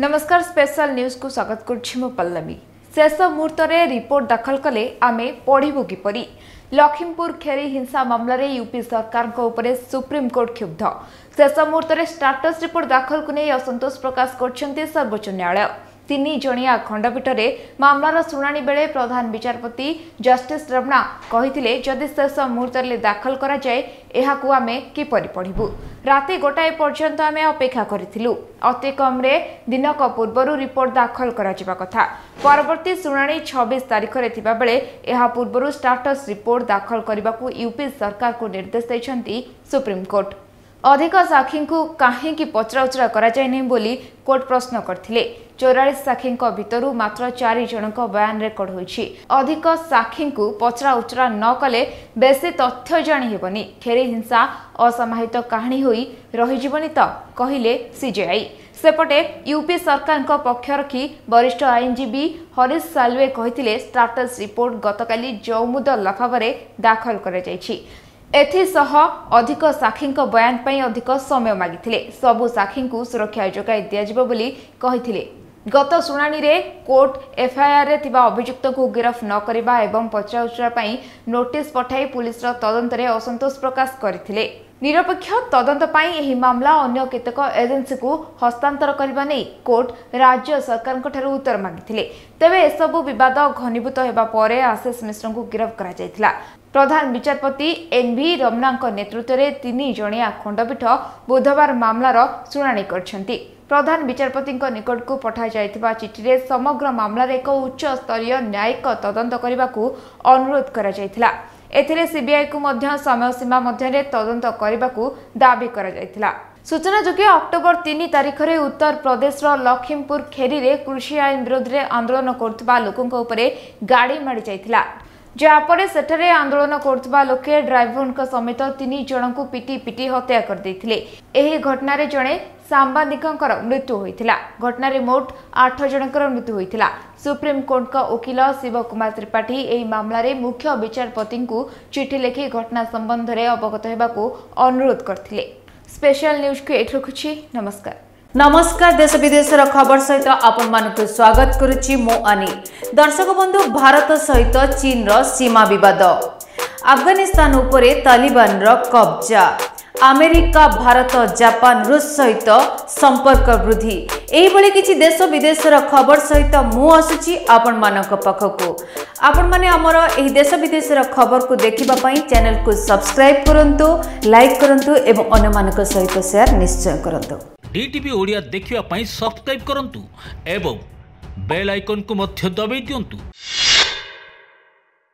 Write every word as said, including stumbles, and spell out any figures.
नमस्कार special news को स्वागत करुँ पल्लवी। शेष मुहूर्त में रिपोर्ट दाखल कले आमे पढ़ू किपरि। लखीमपुर खेरी हिंसा मामलें यूपी सरकार को उपरे सुप्रीम कोर्ट क्षुब्ध। शेष मुहूर्त में स्टाटस रिपोर्ट दाखल को नहीं असंतोष प्रकाश कर सर्वोच्च न्यायालय। तीन जणिया खंडपीठ में मामलार शुणाणी बेले प्रधान विचारपति जस्टिस रमणा कहिथिले जदि शेष मुहूर्त में दाखल कराए यहाकू आमे किपरि पढ़िबु। राति गोटाए पर्यंत आमे अपेक्षा करिथिलु। अति कमरे दिनक पूर्वर रिपोर्ट दाखल करा कथा। परवर्ती शुणाणी छब्बीस तारीख रे थिबा बेले यह पूर्व स्टाटस रिपोर्ट दाखल करने यूपी सरकार को निर्देश दैछन्ती सुप्रीम कोर्ट। अधिक साक्षी को कहीं पचराउचरा कराई बोली कोर्ट प्रश्न करथिले। चौरालीस साक्षी भितरु मात्र चार जन बयान रेकर्ड होइछि। अधिक साक्षी को पचराउचरा न कले बेसी तथ्य जानी हेबनी। खेरी हिंसा असमाहित कहानी होई रहिजिबनी त कहिले सीजेआई। सेपटे यूपी सरकार का पक्ष रखी वरिष्ठ आईनजीवी हरीश सालवे कहिथिले स्टाटस रिपोर्ट गतकाली जौमुद लफावरे दाखल कराई। एथिसह अधिक साक्षी बयान पर अधिक समय मागिथिले। सबु साक्षी को सुरक्षा जोगाई दियाजिबो बोली कहिथिले। गत शुणाणी रे कोर्ट एफआईआर रे थिबा अभियुक्त को गिरफ न करिबा एवं पचराउचरा पई नोटिस पठाई पुलिस रो तदंत रे असंतोष प्रकाश करथिले। निरपेक्ष तदंत पई एही मामला अन्य केतक एजेन्सी को हस्तांतर करबा नै कोर्ट राज्य सरकार को ठरू उत्तर मागिथिले। तबे ए सबु विवाद घनीभूत हेबा परे आशिष मिश्र को गिरफ करा जायतिला। प्रधान विचारपति एनवी रमणा नेतृत्व में तीन जणिया खंडपीठ बुधवार मामलार शुणाणी करछन्ती। प्रधान विचारपति निकट को पठाई जाइतबा चिठी में समग्र मामलार एक उच्च स्तरीय न्यायिक तदंत करने को अनुरोध करा जायतिला। एथिरे सीबीआई को मध्य समय सीमा मध्य तदंत करने को दाबी करा जायतिला। सूचनाजोग्य अक्टोबर तीन तारीख में उत्तर प्रदेश लखीमपुर खेरी में कृषि आईन विरोध में आंदोलन करुवा लोकों गाड़ी माड़ जाइतिला। जहाँपर सेठे आंदोलन करुवा लोके ड्राइवर समेत तीन जन को पिटी पिटी हत्या कर करदे। घटना रे जड़े सांबादिकर मृत्यु होता। घटना रे मोट आठ जनकर मृत्यु होता। सुप्रीम कोर्ट का वकील शिव कुमार त्रिपाठी यह मामला रे मुख्य विचारपति को चिठी लिखि घटना संबंध में अवगत होगा अनुरोध करते। स्पेशल न्यूज को एठ रखुच्छी। नमस्कार। नमस्कार। देश विदेश खबर सहित आपण मानक स्वागत करुच्ची मो आनी। दर्शक बंधु, भारत सहित चीन रो सीमा विवाद, अफगानिस्तान उपरे तालिबान रो कब्जा, अमेरिका भारत जापान रूस सहित संपर्क वृद्धि, एहिभली किछि देश विदेश खबर सहित मु आसुची आपण मानक पाखकु। आपण माने हमर एही देश विदेश खबर को देखिबा पई चैनल को सब्सक्राइब करंतु, लाइक करंतु एवं अन्य मानक सहित शेयर निश्चय करंतु। डीटीवी ओडिया देखिबा पई सब्सक्राइब करंतु एवं बेल आइकन को मध्य दबाइ दियंतु।